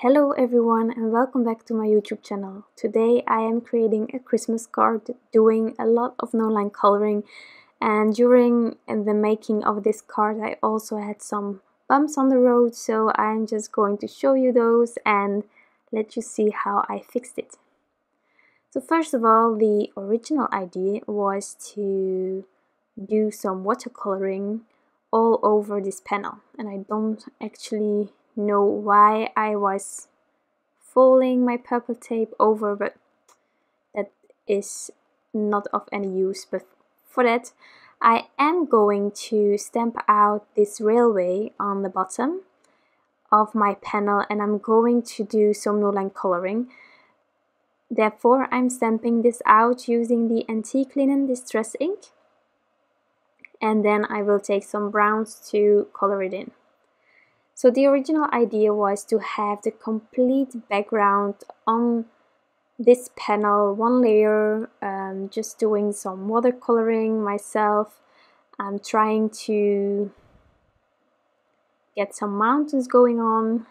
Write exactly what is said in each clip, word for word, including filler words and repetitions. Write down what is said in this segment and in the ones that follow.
Hello everyone and welcome back to my YouTube channel. Today I am creating a Christmas card doing a lot of no-line coloring, and during the making of this card I also had some bumps on the road, so I'm just going to show you those and let you see how I fixed it. So first of all, the original idea was to do some watercoloring all over this panel, and I don't actually know why I was folding my purple tape over, but that is not of any use. But for that I am going to stamp out this railway on the bottom of my panel, and I'm going to do some no-line coloring. Therefore I'm stamping this out using the antique linen Distress Ink, and then I will take some browns to color it in. So the original idea was to have the complete background on this panel, one layer, um, just doing some watercoloring myself. I'm trying to get some mountains going on,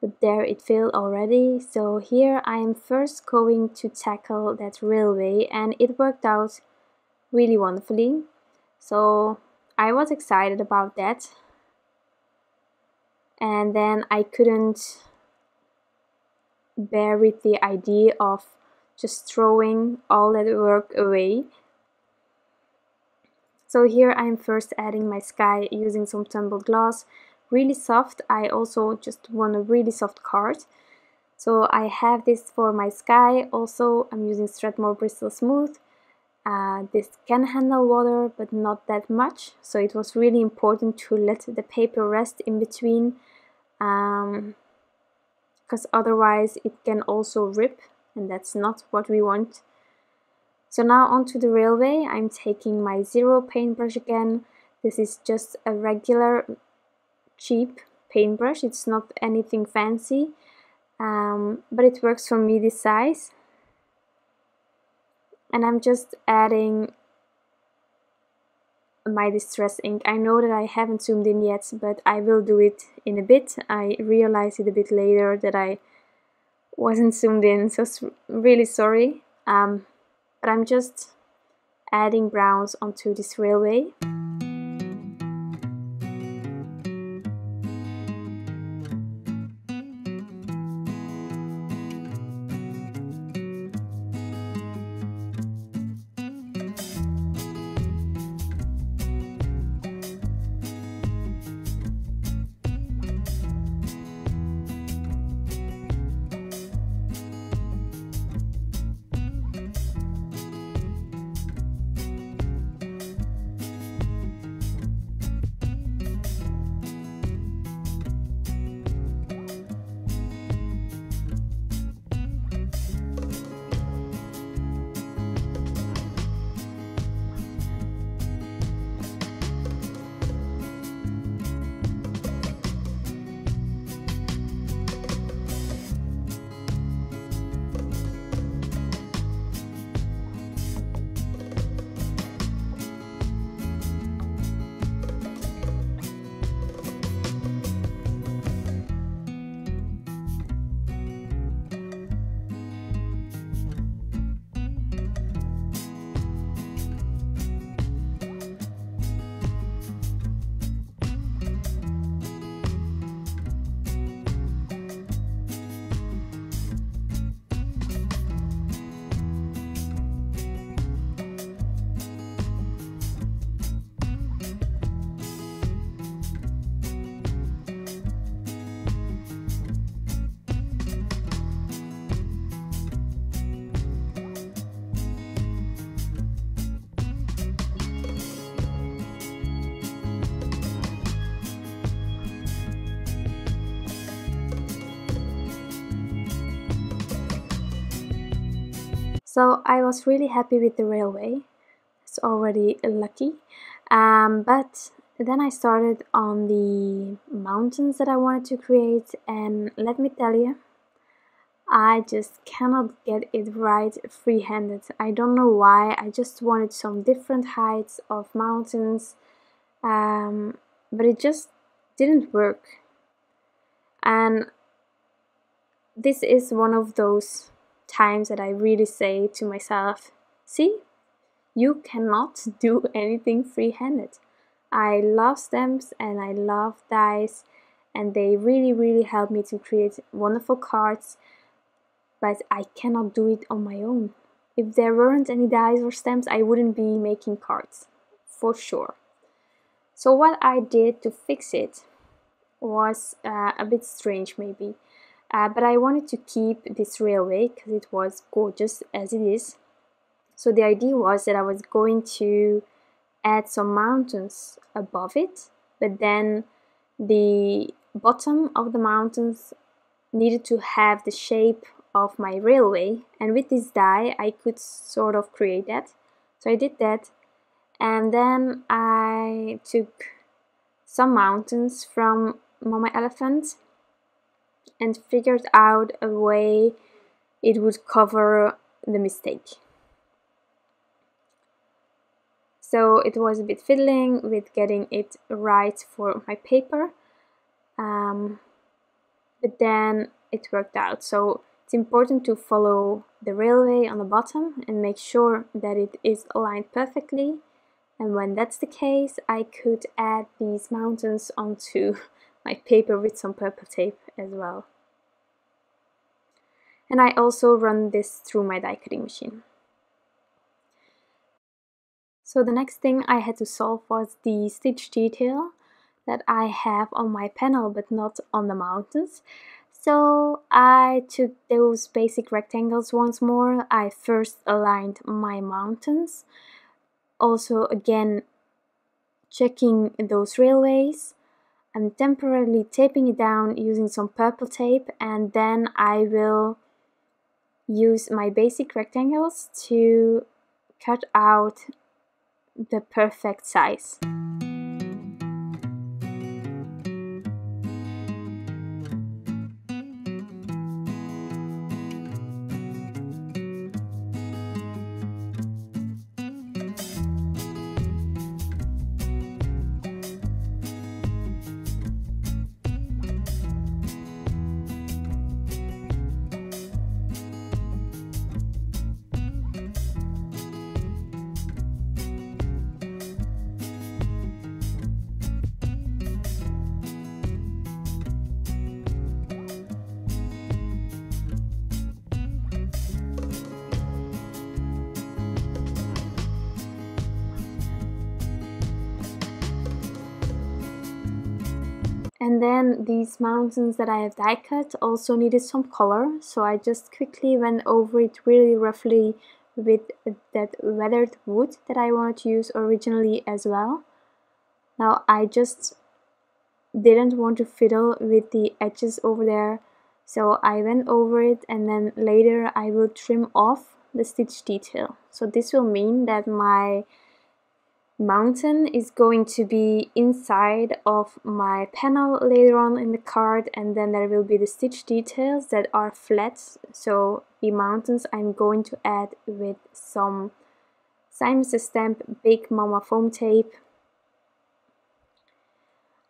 but there it failed already. So here I am first going to tackle that railway, and it worked out really wonderfully. So I was excited about that. And then I couldn't bear with the idea of just throwing all that work away. So here I'm first adding my sky using some tumbled glass, really soft. I also just want a really soft card. So I have this for my sky. Also I'm using Strathmore Bristol Smooth. Uh, this can handle water, but not that much, so it was really important to let the paper rest in between, um, because otherwise it can also rip, and that's not what we want. So now onto the railway, I'm taking my zero paintbrush again. This is just a regular cheap paintbrush, it's not anything fancy, um, but it works for me this size. And I'm just adding my Distress Ink. I know that I haven't zoomed in yet, but I will do it in a bit. I realized it a bit later that I wasn't zoomed in, so really sorry. Um, but I'm just adding browns onto this railway. So I was really happy with the railway, it's already lucky, um, but then I started on the mountains that I wanted to create, and let me tell you, I just cannot get it right free-handed. I don't know why, I just wanted some different heights of mountains, um, but it just didn't work. And this is one of those times that I really say to myself, see, you cannot do anything free-handed. I love stamps and I love dies, and they really really help me to create wonderful cards, but I cannot do it on my own. If there weren't any dies or stamps, I wouldn't be making cards, for sure. So what I did to fix it was uh, a bit strange maybe, uh, but I wanted to keep this railway because it was gorgeous as it is. So the idea was that I was going to add some mountains above it, but then the bottom of the mountains needed to have the shape of my railway, and with this die I could sort of create that. So I did that, and then I took some mountains from Mama Elephant and figured out a way it would cover the mistake. So it was a bit fiddling with getting it right for my paper, um, but then it worked out. So it's important to follow the railway on the bottom and make sure that it is aligned perfectly. And when that's the case, I could add these mountains onto my paper with some purple tape as well. And I also run this through my die cutting machine. So the next thing I had to solve was the stitch detail that I have on my panel but not on the mountains. So I took those basic rectangles once more. I first aligned my mountains, also again checking those railways. I'm temporarily taping it down using some purple tape, and then I will use my basic rectangles to cut out the perfect size. And then these mountains that I have die cut also needed some color, so I just quickly went over it really roughly with that weathered wood that I wanted to use originally as well. Now I just didn't want to fiddle with the edges over there, so I went over it, and then later I will trim off the stitch detail. So this will mean that my mountain is going to be inside of my panel later on in the card, and then there will be the stitch details that are flat. So the mountains I'm going to add with some Simon Says Stamp Big Mama foam tape.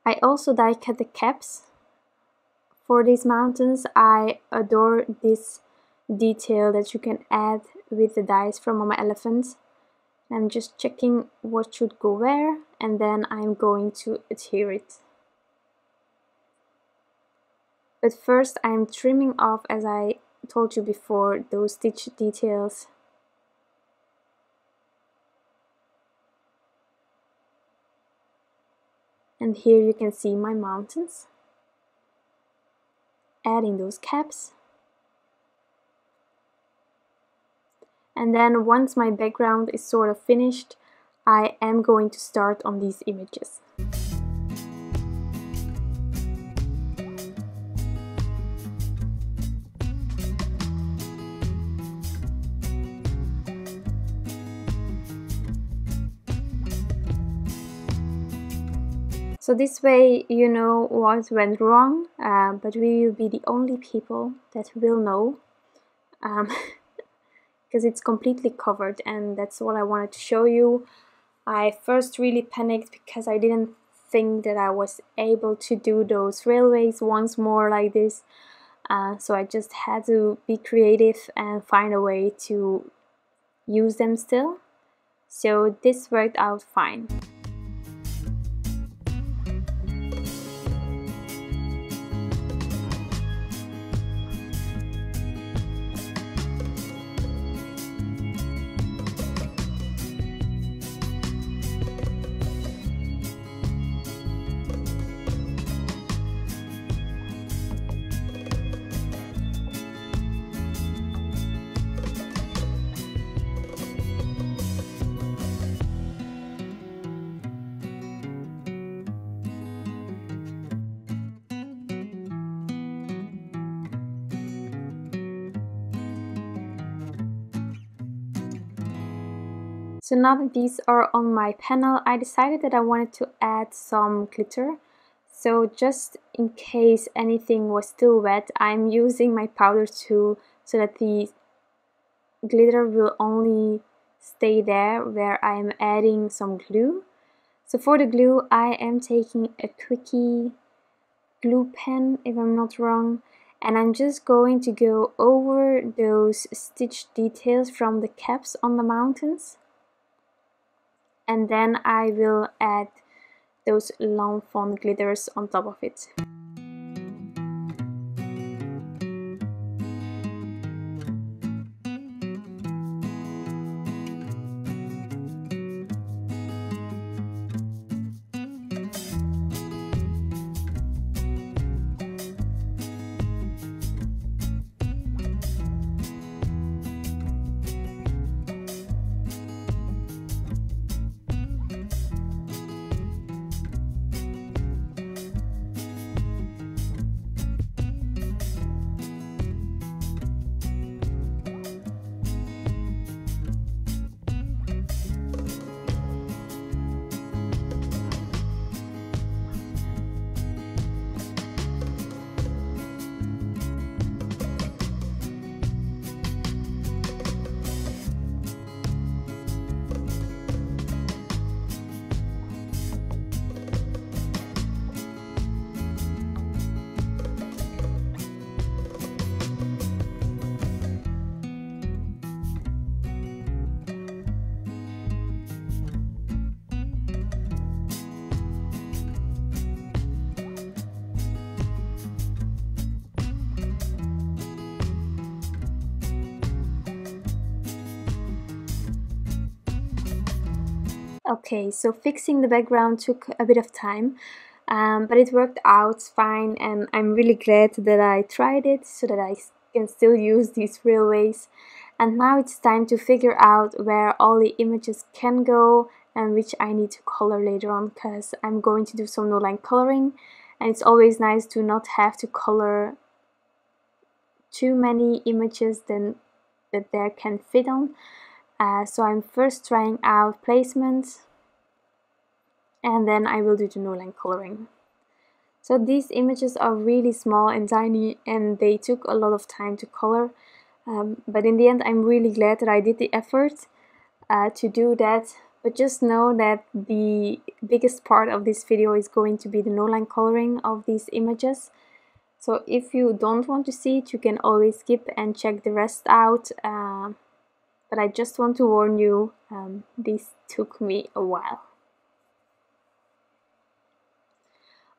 I also die cut the caps for these mountains. I adore this detail that you can add with the dies from Mama Elephant. I'm just checking what should go where, and then I'm going to adhere it. But first I'm trimming off, as I told you before, those stitch details. And here you can see my mountains. Adding those caps. And then once my background is sort of finished, I am going to start on these images. So this way you know what went wrong, uh, but we will be the only people that will know. Um, because it's completely covered, and that's what I wanted to show you. I first really panicked because I didn't think that I was able to do those railways once more like this, Uh, so I just had to be creative and find a way to use them still. So this worked out fine. So now that these are on my panel, I decided that I wanted to add some glitter. So just in case anything was still wet, I'm using my powder tool so that the glitter will only stay there where I'm adding some glue. So for the glue, I am taking a Quicky Glue Pen, if I'm not wrong, and I'm just going to go over those stitch details from the caps on the mountains. And then I will add those Lawn Fawn glitters on top of it. Okay, so fixing the background took a bit of time, um, but it worked out fine, and I'm really glad that I tried it so that I can still use these railways. And now it's time to figure out where all the images can go and which I need to color later on, because I'm going to do some no-line coloring, and it's always nice to not have to color too many images than that there can fit on. Uh, so I'm first trying out placements, and then I will do the no-line coloring. So these images are really small and tiny, and they took a lot of time to color. Um, but in the end, I'm really glad that I did the effort uh, to do that. But just know that the biggest part of this video is going to be the no-line coloring of these images. So if you don't want to see it, you can always skip and check the rest out. Uh, But I just want to warn you, um, this took me a while.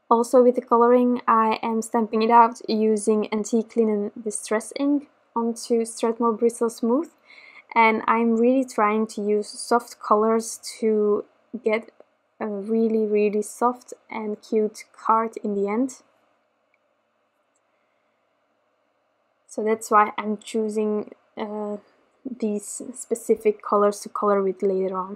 Also with the coloring, I am stamping it out using antique linen Distress Ink onto Strathmore Bristol Smooth. And I'm really trying to use soft colors to get a really, really soft and cute card in the end. So that's why I'm choosing uh, these specific colors to color with later on.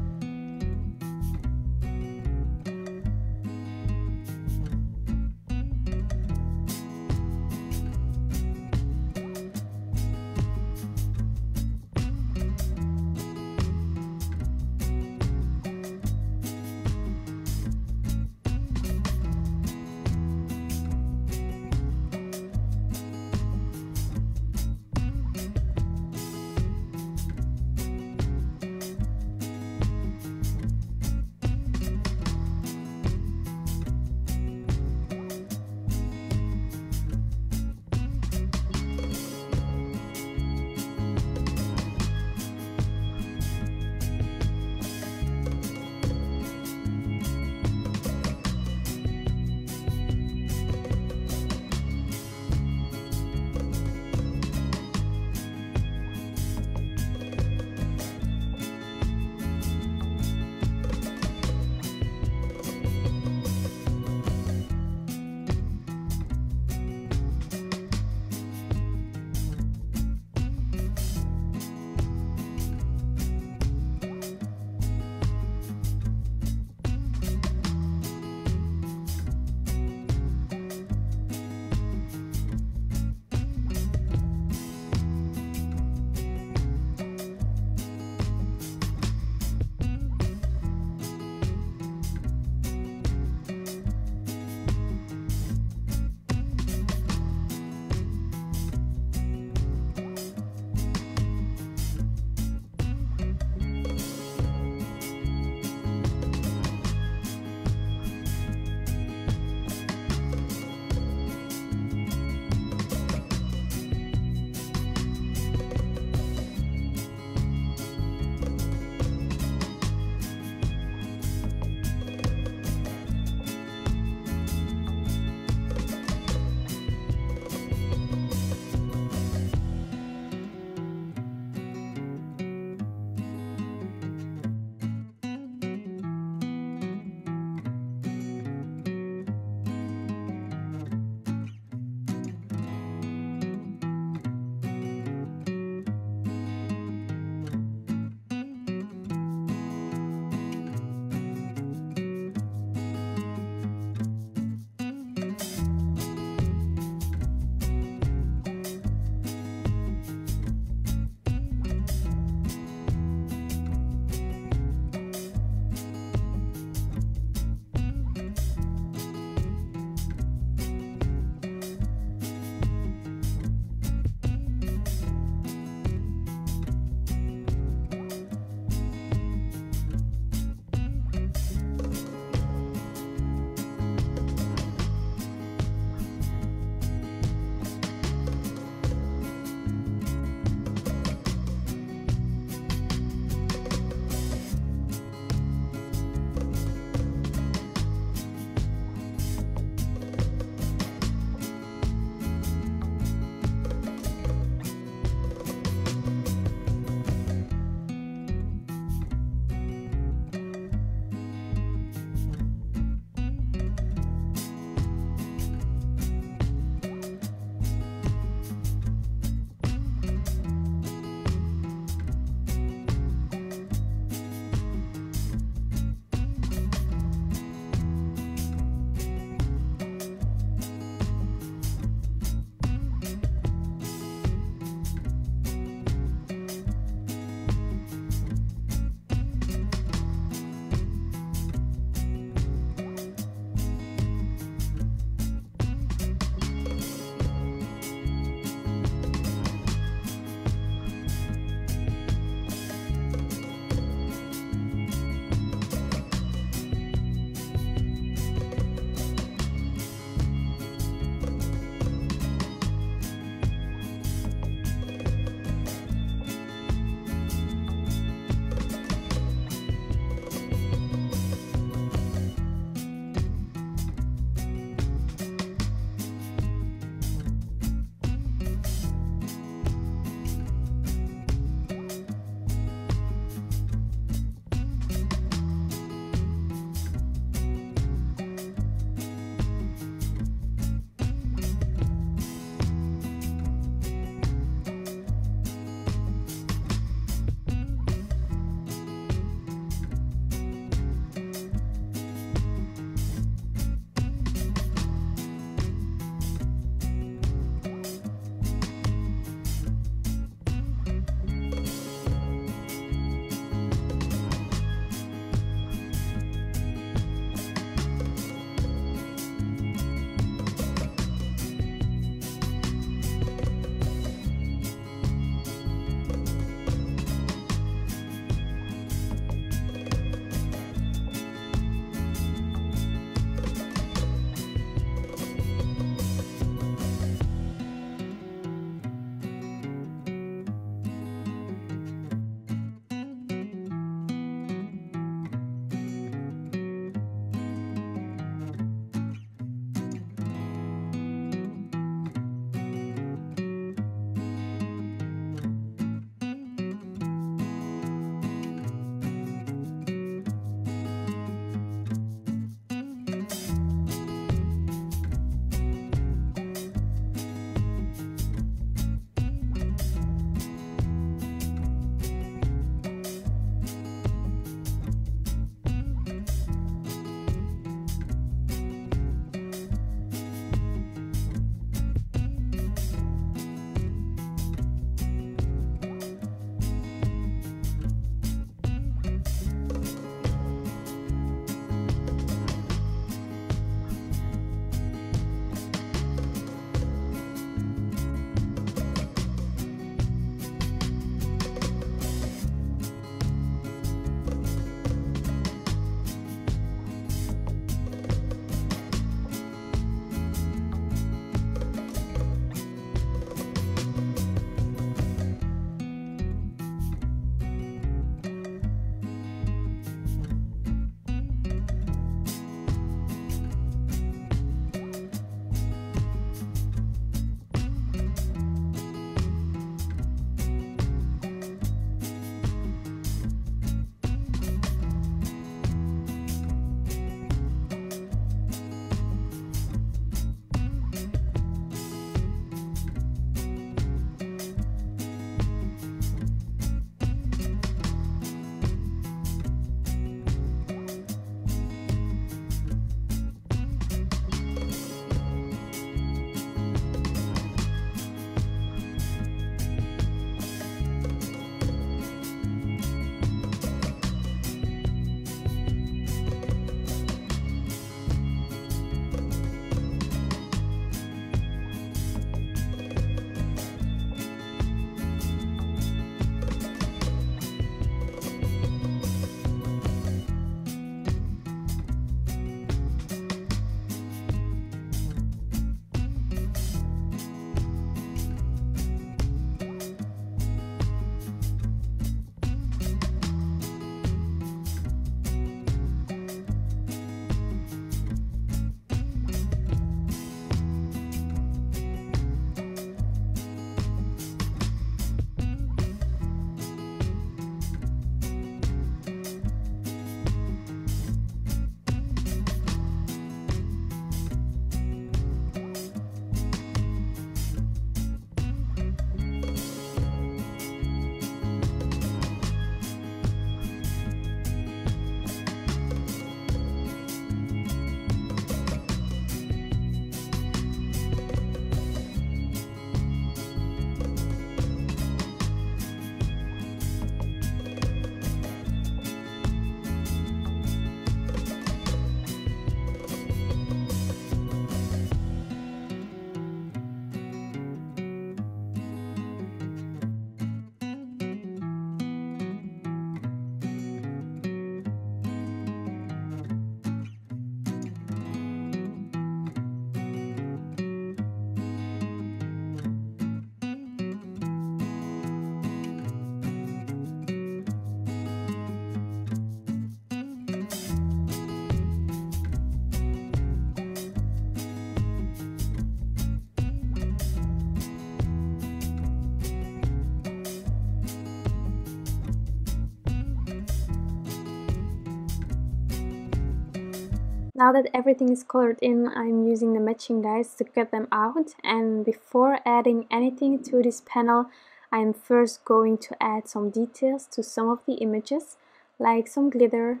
Now that everything is colored in, I'm using the matching dies to cut them out, and before adding anything to this panel, I'm first going to add some details to some of the images, like some glitter,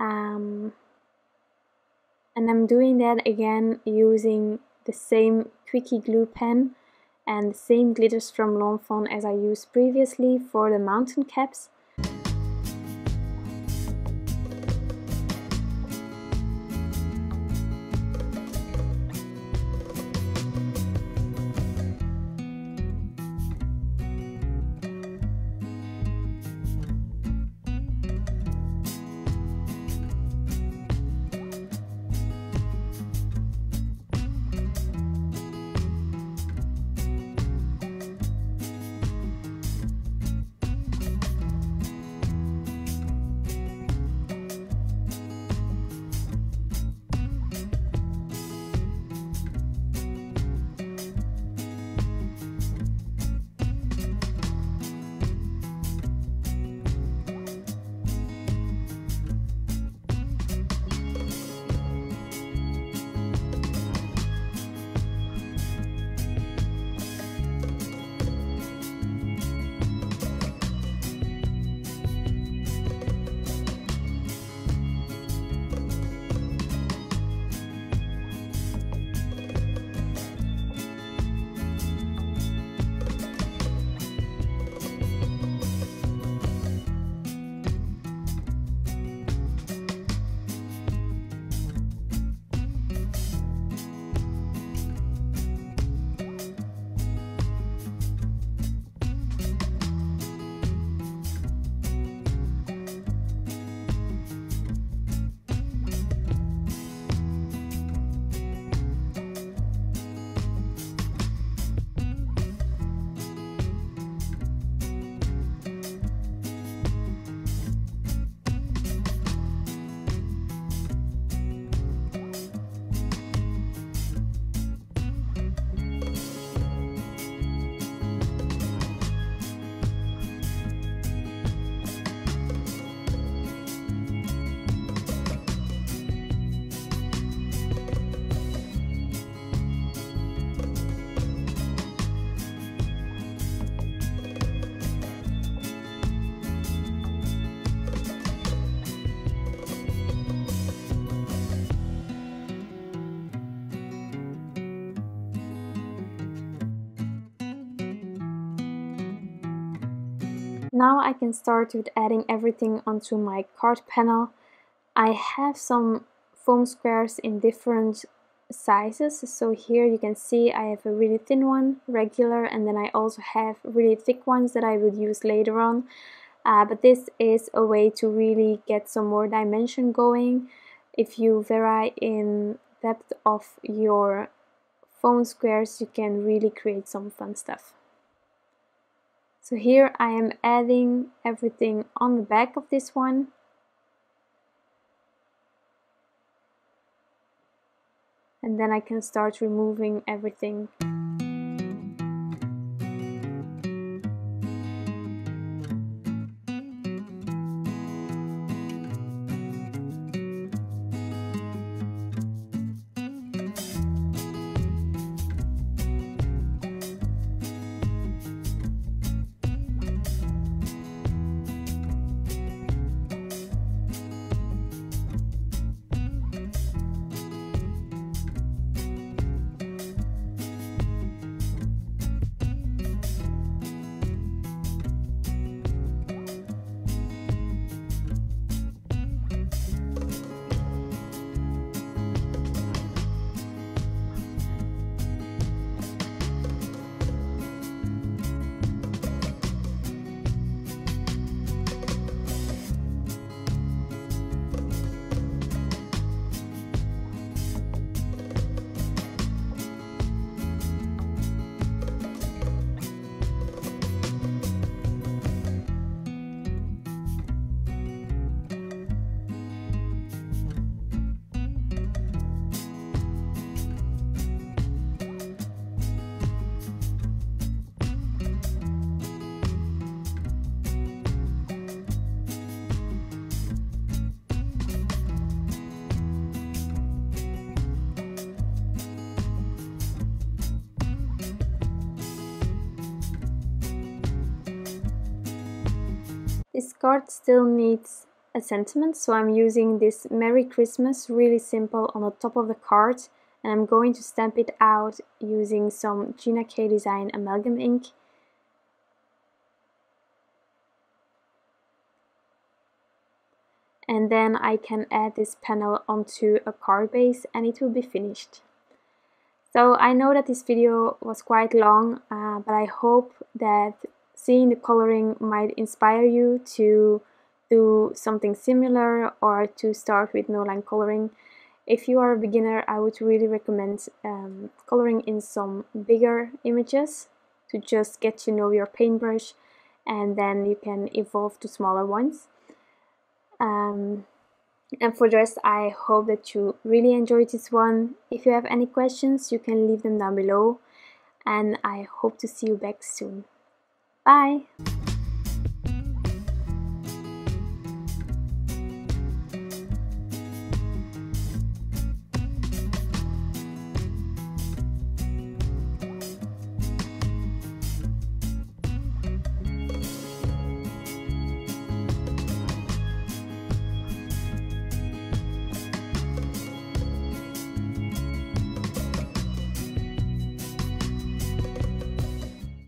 um, and I'm doing that again using the same Quicky Glue Pen and the same glitters from Lawn Fawn as I used previously for the mountain caps. Now I can start with adding everything onto my card panel. I have some foam squares in different sizes, so here you can see I have a really thin one, regular, and then I also have really thick ones that I will use later on. Uh, but this is a way to really get some more dimension going. If you vary in depth of your foam squares, you can really create some fun stuff. So here I am adding everything on the back of this one. And then I can start removing everything. This card still needs a sentiment, so I'm using this Merry Christmas, really simple, on the top of the card, and I'm going to stamp it out using some Gina K Design Amalgam Ink. And then I can add this panel onto a card base and it will be finished. So I know that this video was quite long, uh, but I hope that seeing the coloring might inspire you to do something similar or to start with no-line coloring. If you are a beginner, I would really recommend um, coloring in some bigger images to just get to know your paintbrush, and then you can evolve to smaller ones. Um, and for the rest, I hope that you really enjoyed this one. If you have any questions, you can leave them down below, and I hope to see you back soon. Bye!